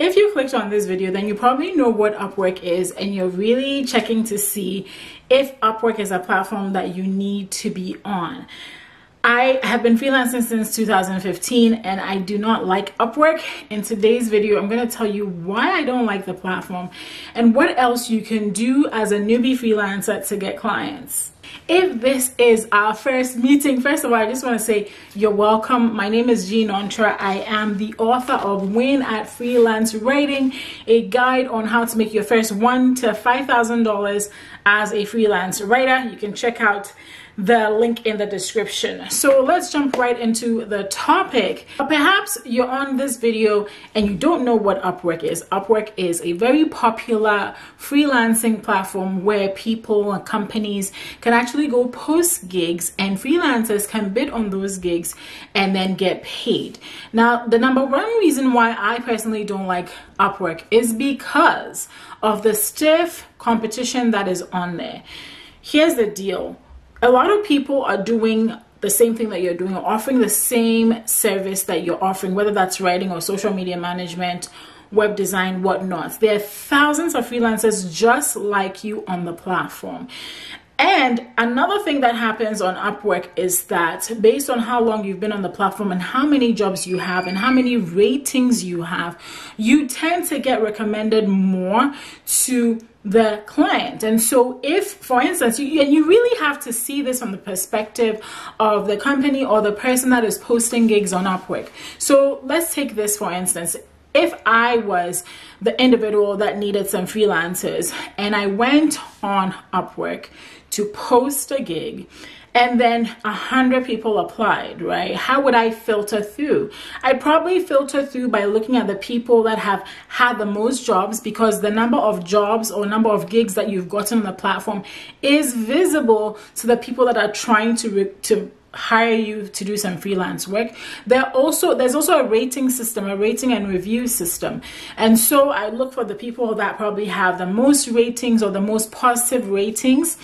If you clicked on this video, then you probably know what Upwork is and you're really checking to see if Upwork is a platform that you need to be on. I have been freelancing since 2015 and I do not like Upwork. In today's video, I'm going to tell you why I don't like the platform and what else you can do as a newbie freelancer to get clients. If this is our first meeting, first of all, I just want to say you're welcome. My name is Gee Nonterah. I am the author of Win at Freelance Writing, a guide on how to make your first $1,000 to $5,000 as a freelance writer. You can check out the link in the description. So let's jump right into the topic. Perhaps you're on this video and you don't know what Upwork is. Upwork is a very popular freelancing platform where people and companies can actually go post gigs and freelancers can bid on those gigs and then get paid. Now, the number one reason why I personally don't like Upwork is because of the stiff competition that is on there. Here's the deal. A lot of people are doing the same thing that you're doing, or offering the same service that you're offering, whether that's writing or social media management, web design, whatnot. There are thousands of freelancers just like you on the platform. And another thing that happens on Upwork is that based on how long you've been on the platform and how many jobs you have and how many ratings you have, you tend to get recommended more to the client. And so if, for instance, you really have to see this from the perspective of the company or the person that is posting gigs on Upwork. So let's take this for instance. If I was the individual that needed some freelancers and I went on Upwork to post a gig, and then 100 people applied, right? How would I filter through? I'd probably filter through by looking at the people that have had the most jobs, because the number of jobs or number of gigs that you've gotten on the platform is visible to the people that are trying to hire you to do some freelance work. There's also a rating system, a rating and review system. And so I look for the people that probably have the most ratings or the most positive ratings.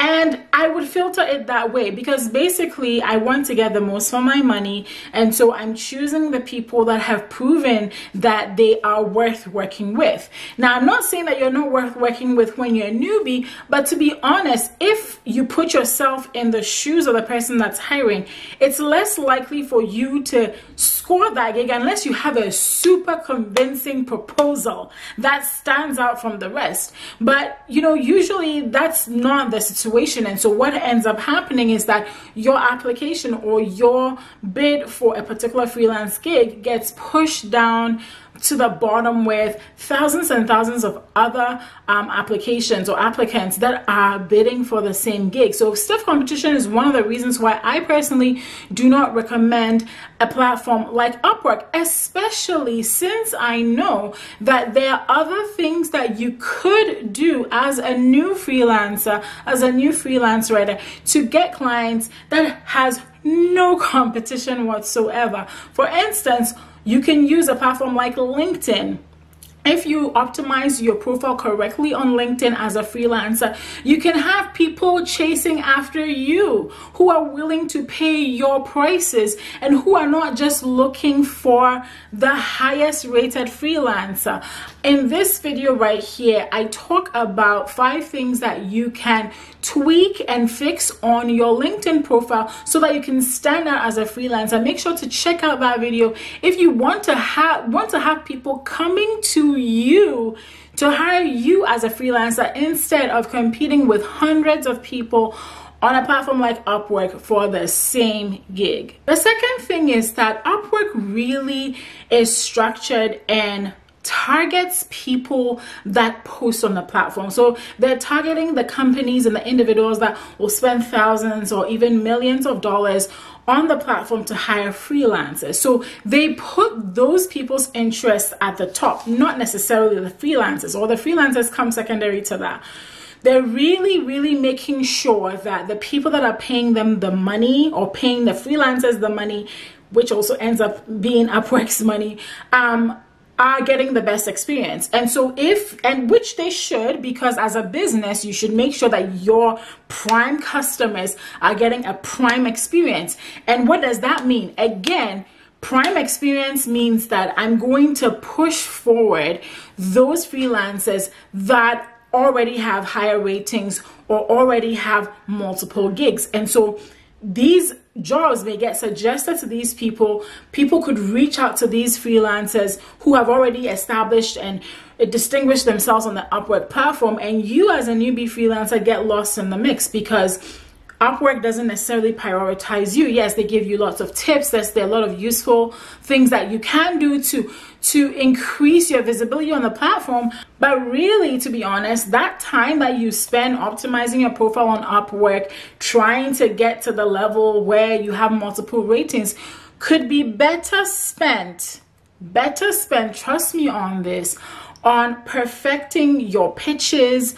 And I would filter it that way because basically I want to get the most for my money. And so I'm choosing the people that have proven that they are worth working with. Now, I'm not saying that you're not worth working with when you're a newbie, but to be honest, if you put yourself in the shoes of the person that's hiring, it's less likely for you to score that gig unless you have a super convincing proposal that stands out from the rest. But you know, usually that's not the situation. And so what ends up happening is that your application or your bid for a particular freelance gig gets pushed down to the bottom with thousands and thousands of other applications or applicants that are bidding for the same gig. So stiff competition is one of the reasons why I personally do not recommend a platform like Upwork, especially since I know that there are other things that you could do as a new freelancer, as a new freelance writer, to get clients that has no competition whatsoever. For instance, you can use a platform like LinkedIn. If you optimize your profile correctly on LinkedIn as a freelancer, you can have people chasing after you who are willing to pay your prices and who are not just looking for the highest rated freelancer. In this video right here, I talk about 5 things that you can tweak and fix on your LinkedIn profile so that you can stand out as a freelancer. Make sure to check out that video if you want to have people coming to you to hire you as a freelancer instead of competing with hundreds of people on a platform like Upwork for the same gig. The second thing is that Upwork really is structured and targets people that post on the platform. So they're targeting the companies and the individuals that will spend thousands or even millions of dollars on the platform to hire freelancers. So they put those people's interests at the top, not necessarily the freelancers, or the freelancers come secondary to that. They're really, really making sure that the people that are paying them the money or paying the freelancers the money, which also ends up being Upwork's money, are getting the best experience. And so which they should, because as a business, you should make sure that your prime customers are getting a prime experience. And what does that mean? Again, Prime experience means that I'm going to push forward those freelancers that already have higher ratings or already have multiple gigs. And so these jobs may get suggested to these people. People could reach out to these freelancers who have already established and distinguished themselves on the Upwork platform, and you as a newbie freelancer get lost in the mix because Upwork doesn't necessarily prioritize you. Yes, they give you lots of tips. There's a lot of useful things that you can do to increase your visibility on the platform. But really, to be honest, that time that you spend optimizing your profile on Upwork, trying to get to the level where you have multiple ratings, could be better spent, trust me on this, on perfecting your pitches,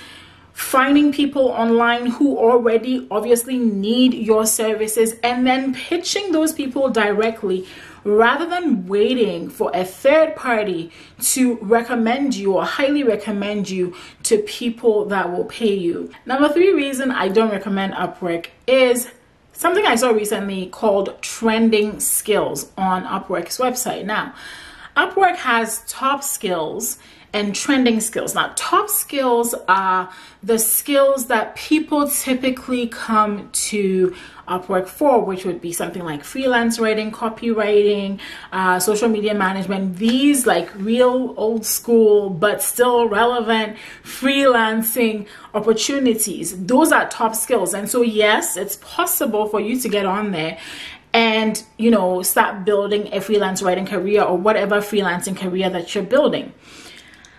finding people online who already obviously need your services, and then pitching those people directly rather than waiting for a third party to recommend you or highly recommend you to people that will pay you. Number three reason I don't recommend Upwork is something I saw recently called trending skills on Upwork's website. Now, Upwork has top skills and trending skills. Now, top skills are the skills that people typically come to Upwork for, which would be something like freelance writing, copywriting, social media management, these like real old school but still relevant freelancing opportunities. Those are top skills. And so yes, it's possible for you to get on there and, you know, start building a freelance writing career or whatever freelancing career that you're building.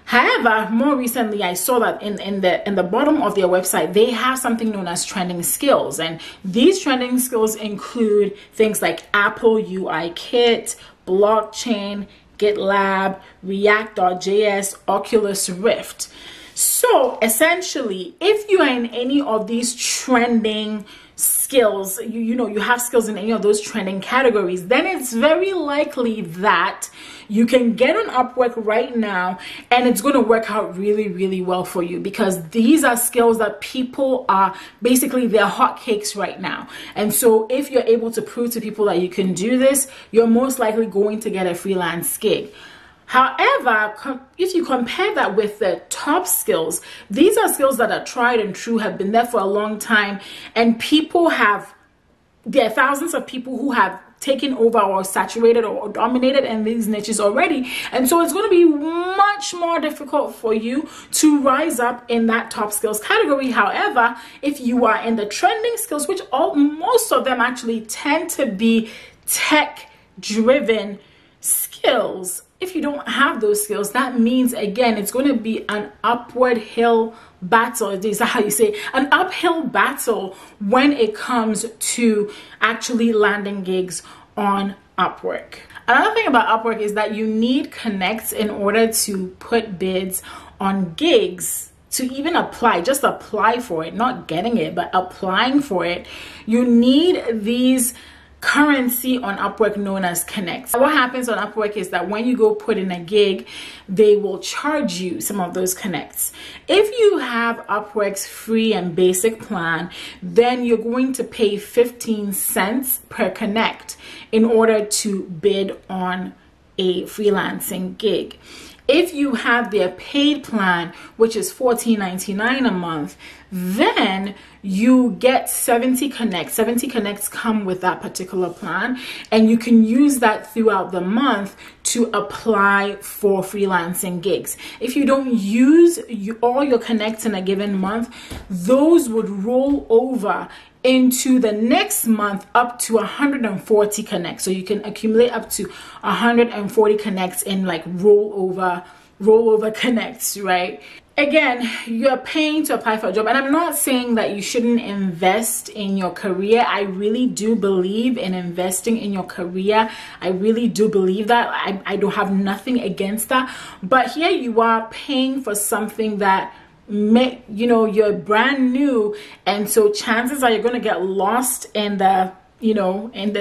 However, more recently, I saw that in the bottom of their website, they have something known as trending skills. And these trending skills include things like Apple UI Kit, Blockchain, GitLab, React.js, Oculus Rift. So essentially, if you are in any of these trending skills, you have skills in any of those trending categories, then it's very likely that you can get on Upwork right now and it's going to work out really, really well for you because these are skills that people are basically they're hotcakes right now. And so if you're able to prove to people that you can do this, you're most likely going to get a freelance gig. However, if you compare that with the top skills, these are skills that are tried and true, have been there for a long time, and people have, there are thousands of people who have taken over or saturated or dominated in these niches already. And so it's going to be much more difficult for you to rise up in that top skills category. However, if you are in the trending skills, which most of them actually tend to be tech-driven skills, if you don't have those skills, that means, again, it's going to be an upward hill battle. Is that how you say it? An uphill battle when it comes to actually landing gigs on Upwork. Another thing about Upwork is that you need connects in order to put bids on gigs. To even apply, just apply for it, not getting it, but applying for it, you need these currency on Upwork known as connects. What happens on Upwork is that when you go put in a gig, they will charge you some of those connects. If you have Upwork's free and basic plan, then you're going to pay 15 cents per connect in order to bid on a freelancing gig. If you have their paid plan, which is $14.99 a month, then you get 70 connects. 70 connects come with that particular plan, and you can use that throughout the month to apply for freelancing gigs. If you don't use all your connects in a given month, those would roll over into the next month up to 140 connects. So you can accumulate up to 140 connects in like rollover connects, right? Again, you're paying to apply for a job, and I'm not saying that you shouldn't invest in your career. I really do believe in investing in your career. I really do believe that. I don't have nothing against that, but here you are paying for something that you're brand new, and so chances are you're going to get lost in the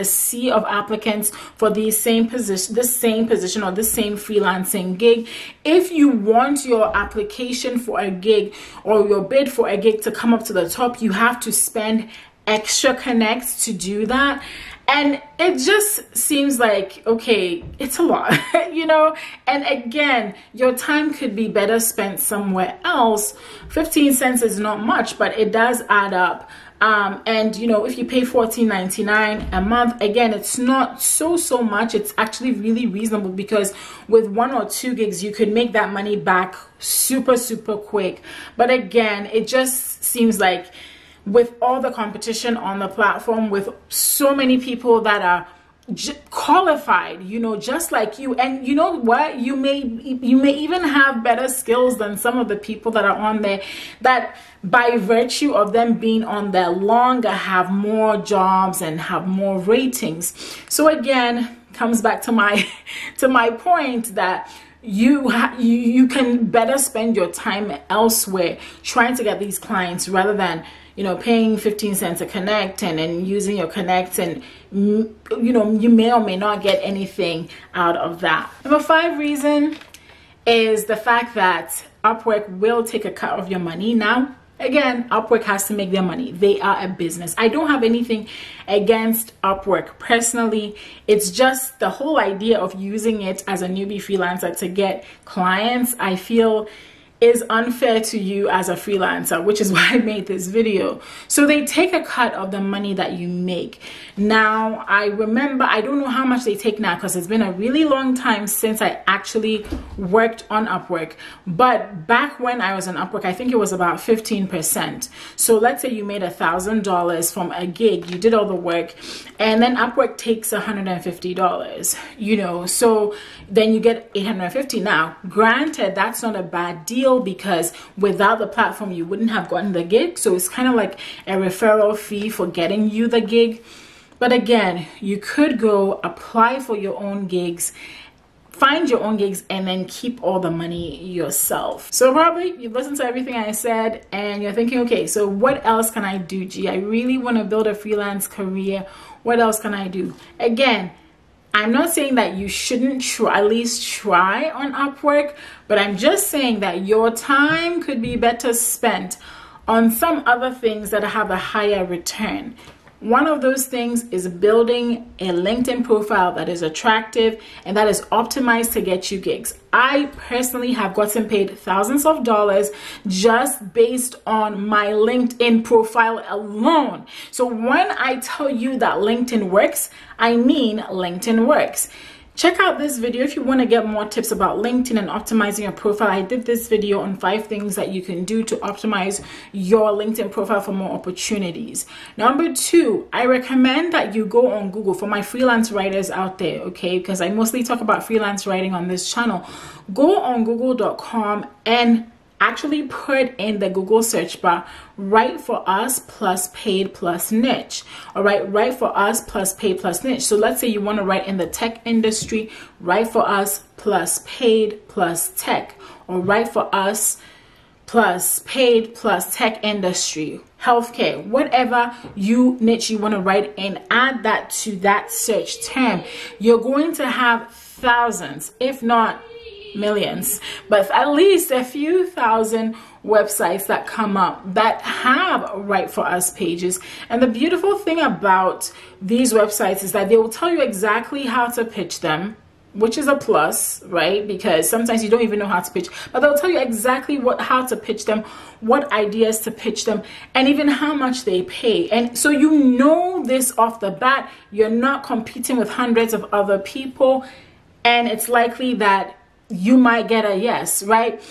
sea of applicants for this same position or this same freelancing gig. If you want your application for a gig or your bid for a gig to come up to the top, you have to spend extra connects to do that. And it just seems like, okay, it's a lot, you know? And again, your time could be better spent somewhere else. 15 cents is not much, but it does add up. And you know, if you pay $14.99 a month, again, it's not so much. It's actually really reasonable, because with 1 or 2 gigs, you could make that money back super quick. But again, it just seems like, with all the competition on the platform, with so many people that are qualified, you know, just like you, and you know what, you may even have better skills than some of the people that are on there, that by virtue of them being on there longer have more jobs and have more ratings. So again, comes back to my point that you can better spend your time elsewhere trying to get these clients, rather than, you know, paying 15 cents a connect and using your connects, and you know, you may or may not get anything out of that. Number 5 reason is the fact that Upwork will take a cut of your money. Now, again, Upwork has to make their money. They are a business. I don't have anything against Upwork personally. It's just the whole idea of using it as a newbie freelancer to get clients, I feel, is unfair to you as a freelancer, which is why I made this video. So they take a cut of the money that you make. Now, I remember, I don't know how much they take now, because it's been a really long time since I actually worked on Upwork. But back when I was on Upwork, I think it was about 15%. So let's say you made $1,000 from a gig, you did all the work, and then Upwork takes $150, you know, so then you get $850. Now, granted, that's not a bad deal, because without the platform you wouldn't have gotten the gig. So it's kind of like a referral fee for getting you the gig. But again, you could go apply for your own gigs, find your own gigs, and then keep all the money yourself. So probably you've listened to everything I said and you're thinking, okay, so what else can I do, Gee? I really want to build a freelance career. What else can I do? Again, I'm not saying that you shouldn't try, at least try on Upwork, but I'm just saying that your time could be better spent on some other things that have a higher return. One of those things is building a LinkedIn profile that is attractive and that is optimized to get you gigs. I personally have gotten paid thousands of dollars just based on my LinkedIn profile alone. So when I tell you that LinkedIn works, I mean LinkedIn works. Check out this video if you want to get more tips about LinkedIn and optimizing your profile. I did this video on 5 things that you can do to optimize your LinkedIn profile for more opportunities. Number 2, I recommend that you go on Google. For my freelance writers out there, okay, because I mostly talk about freelance writing on this channel, go on google.com and actually put in the Google search bar, Write for Us plus Paid plus Niche. All right, Write for Us plus Paid plus Niche. So let's say you want to write in the tech industry, Write for Us plus Paid plus Tech, or Write for Us plus Paid plus Tech industry, healthcare, whatever niche you want to write in, add that to that search term. You're going to have thousands, if not millions, but at least a few thousand websites that come up that have Write for Us pages. And the beautiful thing about these websites is that they will tell you exactly how to pitch them, which is a plus, right? Because sometimes you don't even know how to pitch, but they'll tell you exactly how to pitch them, what ideas to pitch them, and even how much they pay. And so you know this off the bat, you're not competing with hundreds of other people, and it's likely that you might get a yes, right?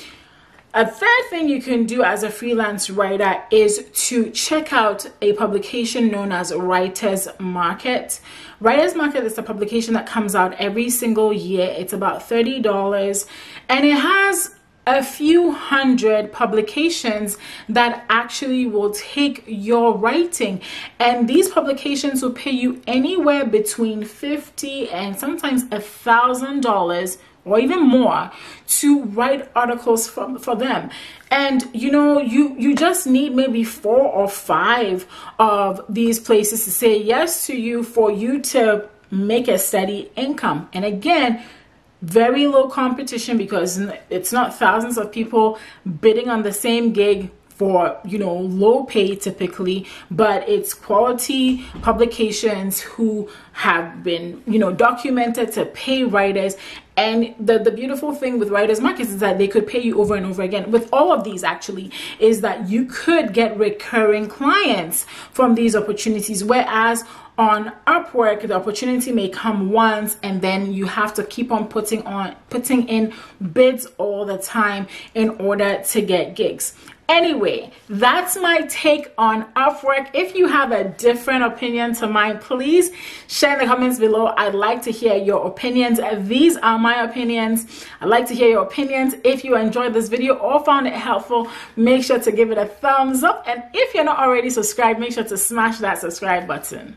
A third thing you can do as a freelance writer is to check out a publication known as Writer's Market. Writer's Market is a publication that comes out every single year. It's about $30, and it has a few hundred publications that actually will take your writing, and these publications will pay you anywhere between $50 and sometimes $1,000 or even more to write articles for them. And you know, you just need maybe 4 or 5 of these places to say yes to you for you to make a steady income. And again, very low competition, because it's not thousands of people bidding on the same gig for, you know, low pay typically, but it's quality publications who have been, you know, documented to pay writers. And the beautiful thing with Writer's Markets is that they could pay you over and over again. With all of these, actually, is that you could get recurring clients from these opportunities, whereas on Upwork, the opportunity may come once and then you have to keep on putting in bids all the time in order to get gigs. Anyway, that's my take on Upwork. If you have a different opinion to mine, please share in the comments below. I'd like to hear your opinions. These are my opinions. I'd like to hear your opinions. If you enjoyed this video or found it helpful, make sure to give it a thumbs up. And if you're not already subscribed, make sure to smash that subscribe button.